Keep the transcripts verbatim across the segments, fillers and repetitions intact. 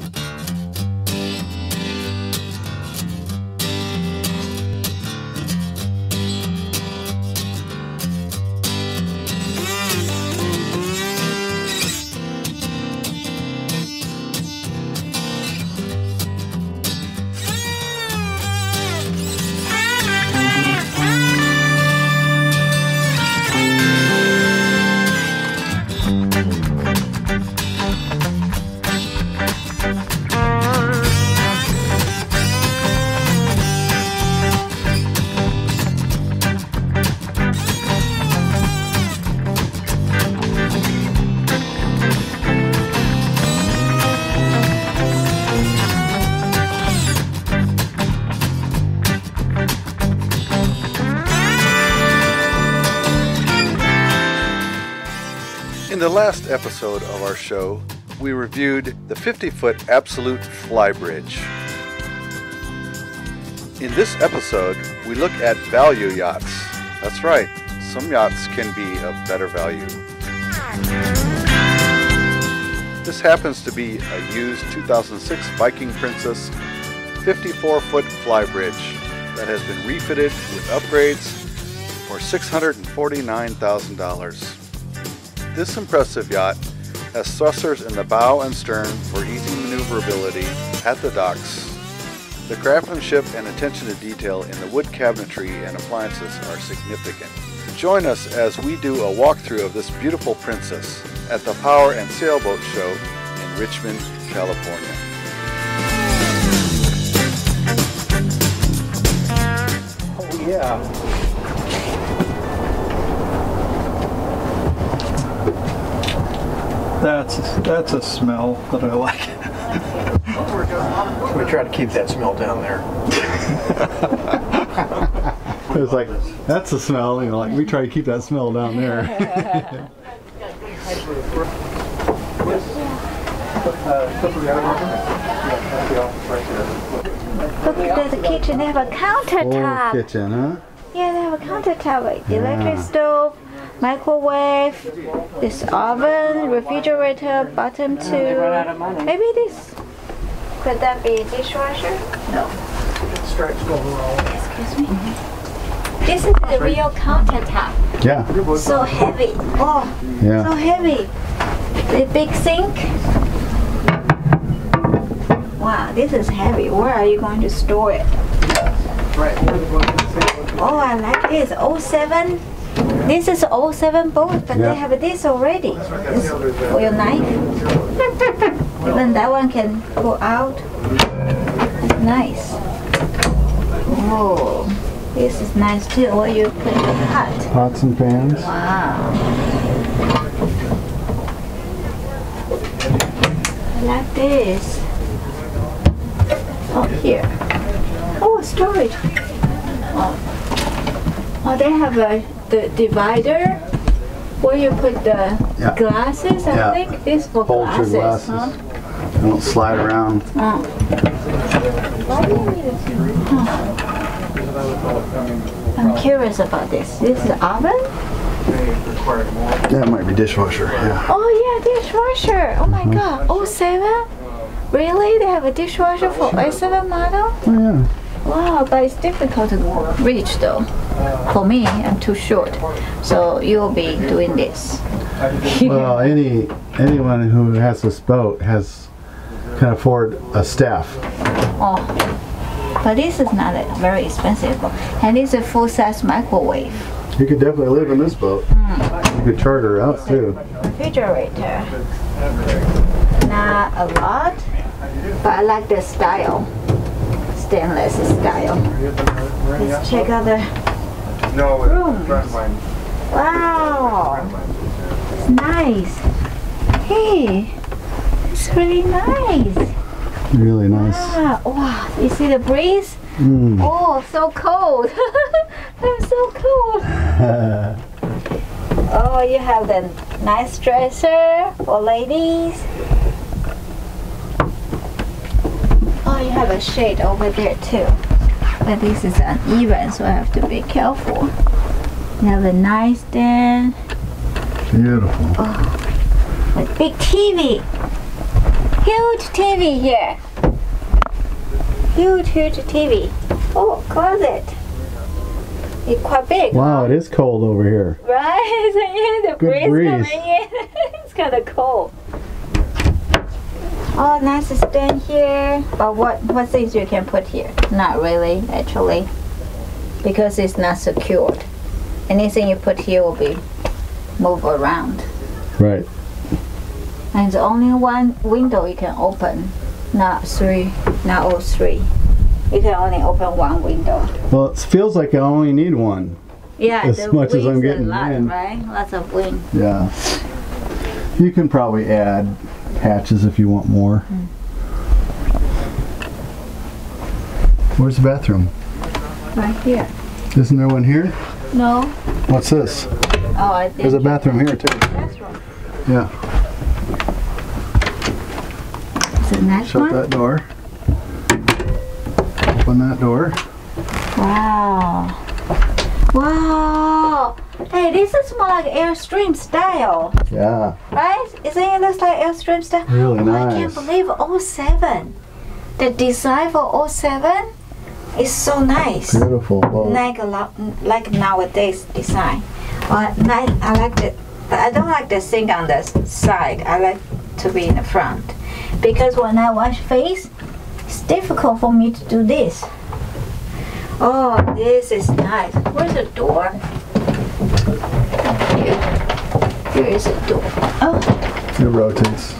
too. In the last episode of our show, we reviewed the fifty foot absolute flybridge. In this episode, we look at value yachts. That's right, some yachts can be of better value. This happens to be a used two thousand six Viking Princess fifty-four foot flybridge that has been refitted with upgrades for six hundred forty-nine thousand dollars. This impressive yacht has thrusters in the bow and stern for easy maneuverability at the docks. The craftsmanship and attention to detail in the wood cabinetry and appliances are significant. Join us as we do a walkthrough of this beautiful princess at the Power and Sailboat Show in Richmond, California. Oh yeah. That's that's a smell that I like. We try to keep that smell down there. It was like, that's a smell, you know, like we try to keep that smell down there. Look, there's a kitchen. They have a countertop. Oh, kitchen, huh? Yeah, they have a countertop, electric stove, microwave, this oven, refrigerator, bottom two. Maybe this. Could that be a dishwasher? No. Excuse me. Mm-hmm. This is the real countertop. Yeah. So heavy. Oh, yeah. So heavy. The big sink. Wow, this is heavy. Where are you going to store it? Right. Oh, I like this. oh seven. This is oh seven boat, but yeah, they have this already. This, for your knife. Even that one can go out. Nice. Oh, this is nice too. Or you put in the pot. Pots and pans. Wow. I like this. Oh, here. Oh, storage. Oh, oh they have a... the divider where you put the yeah. glasses, I yeah. think. This for Bolger glasses. glasses. Huh? They don't slide around. Oh. Why do you need a huh. I'm curious about this. This is the oven? That might be dishwasher. Yeah. Oh, yeah, dishwasher. Oh my mm-hmm. God. oh seven? Really? They have a dishwasher for oh seven model? Oh, yeah. Wow, but it's difficult to reach though. For me, I'm too short. So you'll be doing this. Well, any anyone who has this boat has can afford a staff. Oh, but this is not a very expensive boat. And it's a full-size microwave. You could definitely live in this boat. Mm. You could charter out too. Refrigerator. Not a lot, but I like the style. Stainless style. Let's check out the room. Wow, it's nice. Hey, it's really nice. Really nice. Wow, wow. You see the breeze? Mm. Oh, so cold. I'm so cold. Oh, you have the nice dresser for ladies. You have a shade over there too, but this is uneven, so I have to be careful. You have a nice stand. Beautiful. Oh, a big T V. Huge T V here. Huge, huge T V. Oh, closet. It's quite big. Wow, huh? It is cold over here. Right? The breeze, breeze coming in. It's kind of cold. Oh, nice stand here. But what, what things you can put here? Not really, actually. Because it's not secured. Anything you put here will be moved around. Right. And it's only one window you can open. Not three, not all three. You can only open one window. Well, it feels like I only need one. Yeah, as much as I'm getting wind, right? Lots of wind. Yeah. You can probably add hatches if you want more. Mm. Where's the bathroom? Right here. Isn't there one here? No. What's this? Oh, I think there's a bathroom here too. Bathroom. Yeah. Is it nice? Shut one? that door. Open that door. Wow. Wow. Hey, this is more like Airstream style. Yeah. Right? Isn't it looks like Airstream style? Really oh, nice. I can't believe oh seven. The design for oh seven is so nice. Beautiful. Wow. Like a lot, like nowadays design. But I, I like the. But I don't like the thing on the side. I like to be in the front because when I wash face. It's difficult for me to do this. Oh, this is nice. Where's the door? Here. Here is a door. Oh. It rotates.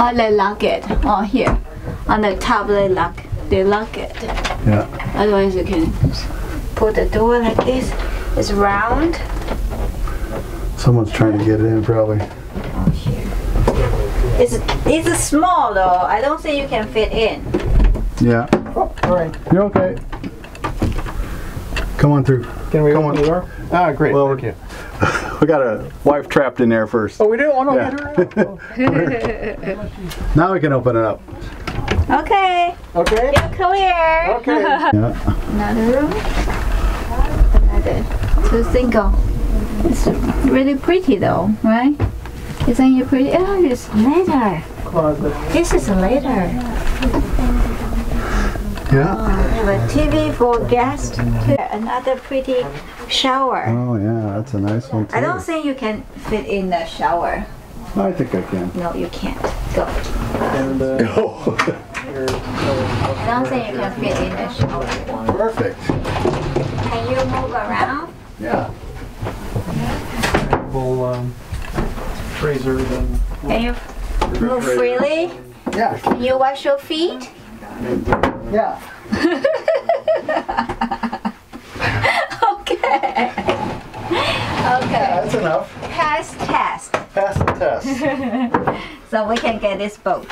Oh, they lock it. Oh, here. On the top, they lock. They lock it. Yeah. Otherwise, you can put the door like this. It's round. Someone's trying to get it in, probably. Oh, here. It's, it's small though. I don't think you can fit in. Yeah. Oh, all right. You're okay. Come on through. Can we Come open on. the door? Ah, great. Well, thank you. We got a wife trapped in there first. Oh, we do? Oh, no. Yeah. Get her out. Now we can open it up. Okay. Okay. You're clear. Okay. Yeah. Another room. Another. Two single. It's really pretty though, right? Isn't it pretty? Oh, it's leather. Closet. This is leather. Yeah. Oh, I have a T V for guests. Another pretty shower. Oh yeah, that's a nice one too. I don't think you can fit in the shower. No, I think I can. No, you can't. Go. And, uh, Go. I don't think you can fit in the shower. Perfect. Can you move around? Yeah. We'll, um, Freezer, then Can you move freely? Yeah. Can you wash your feet? Yeah. Okay. Okay. Yeah, that's enough. Pass test. Pass the test. So we can get this boat.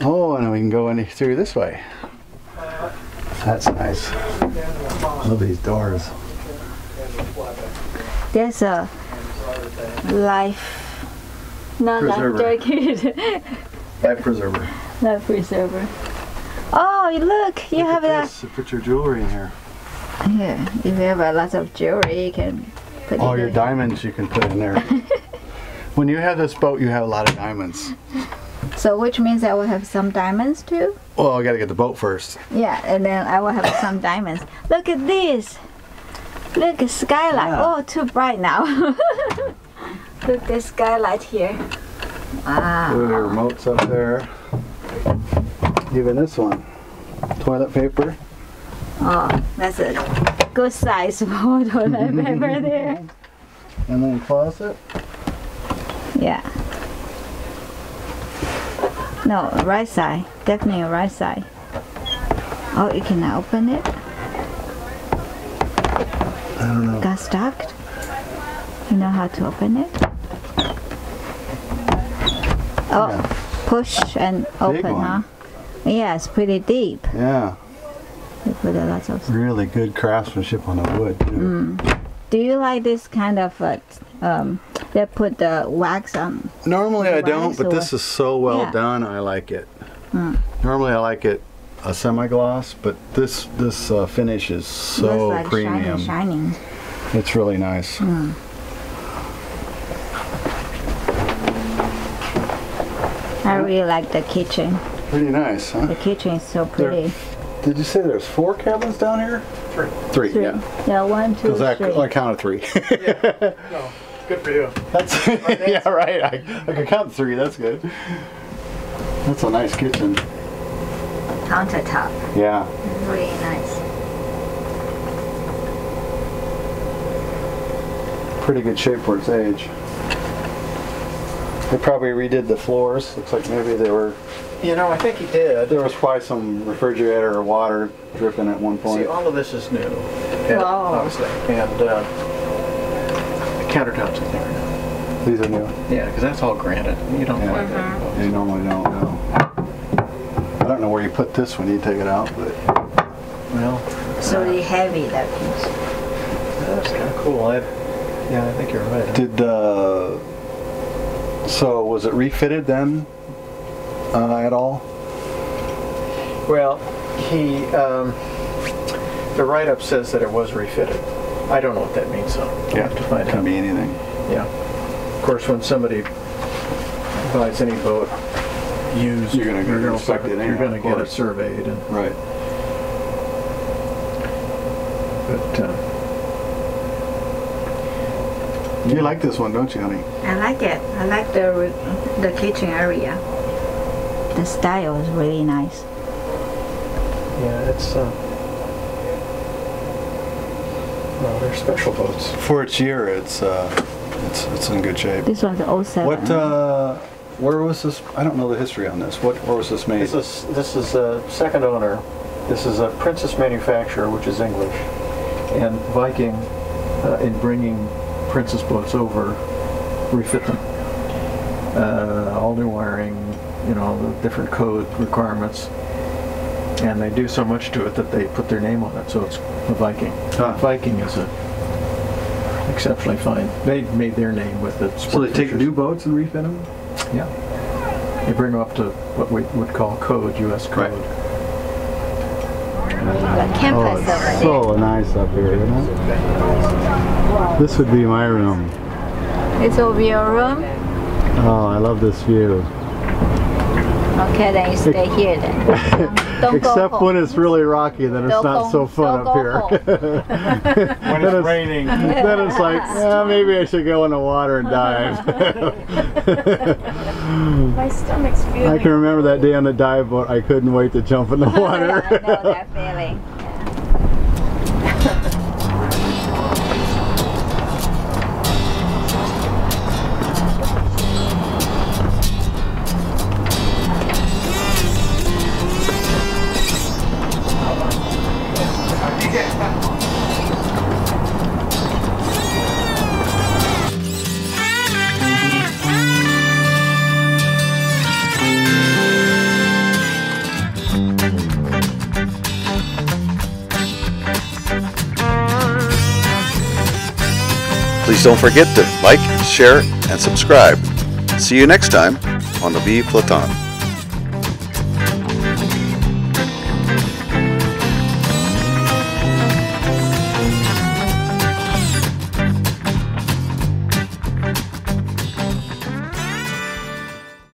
Oh, and we can go in through this way. That's nice. Love these doors. There's a life. Not life jacket. Life preserver. Life preserver. Oh, look, you look have that. You put your jewelry in here. Yeah, if you have a lot of jewelry, you can put All in your there. diamonds you can put in there. When you have this boat, you have a lot of diamonds. So, which means I will have some diamonds too? Well, I gotta get the boat first. Yeah, and then I will have some diamonds. Look at this. Look, at skylight. Yeah. Oh, too bright now. Look at this skylight here. Wow. There are remotes up there. Even this one. Toilet paper. Oh, that's a good size for toilet paper there. And then closet. Yeah. No, right side. Definitely right side. Oh, you can open it. I don't know. Got stuck. You know how to open it? Oh, yeah. Push and open, huh? Yeah, it's pretty deep. Yeah. You put a lot of really good craftsmanship on the wood, too. Mm. Do you like this kind of, uh, um, they put the wax on? Normally I don't, but this is so well done, I like it. Mm. Normally I like it a semi-gloss, but this, this uh, finish is so like premium. Shining, shining. It's really nice. Mm. I really like the kitchen. Pretty nice, huh? The kitchen is so pretty. There, did you say there's four cabins down here? Three. Three, three. yeah. Yeah, one, two, three. Because I, I counted three. Yeah. No, good for you. That's, yeah, right. I, I could count three. That's good. That's a nice kitchen. Countertop. Yeah. Really nice. Pretty good shape for its age. They probably redid the floors. Looks like maybe they were... You know, I think he did. There was probably some refrigerator or water dripping at one point. See, all of this is new. And, wow. Obviously. And uh, the countertops are there now. These are new? Yeah, because that's all granite. You don't yeah. like mm -hmm. that. You normally don't, no. I don't know where you put this when you take it out, but... Well... So uh, really heavy, that piece. That's kind of cool. I, yeah, I think you're right. Did the... Uh, So was it refitted then uh, at all? Well, he um, the write-up says that it was refitted. I don't know what that means, so yeah, we'll have to find out. It can be anything. Yeah. Of course, when somebody buys any boat used, you're going to inspect it. You're going to get it surveyed. And, right. But. Uh, You like this one, don't you, honey? I like it. I like the the kitchen area. The style is really nice. Yeah, it's uh, well, they're special boats. For its year, it's uh, it's it's in good shape. This one's oh seven. What? Uh, where was this? I don't know the history on this. What? Where was this made? This is this is a second owner. This is a Princess manufacturer, which is English, and Viking uh, in bringing Princess boats over, refit them. Uh, all new wiring, you know, the different code requirements. And they do so much to it that they put their name on it, so it's the Viking. Ah. Viking is a exceptionally fine. They made their name with it. So they features. take new boats and refit them? Yeah. They bring them up to what we would call code, U S code. Right. Oh, it's so nice up here, isn't it? This would be my room. This will be your room? Oh, I love this view. Okay, then you stay here then. Don't Except go when it's really rocky, then it's don't not go, so fun up here. When it's, it's raining. Then it's like, yeah, maybe I should go in the water and dive. My stomach's feeling. I can remember that day on the dive boat, I couldn't wait to jump in the water. I know that feeling. Please don't forget to like, share, and subscribe. See you next time on the Vive Flottante.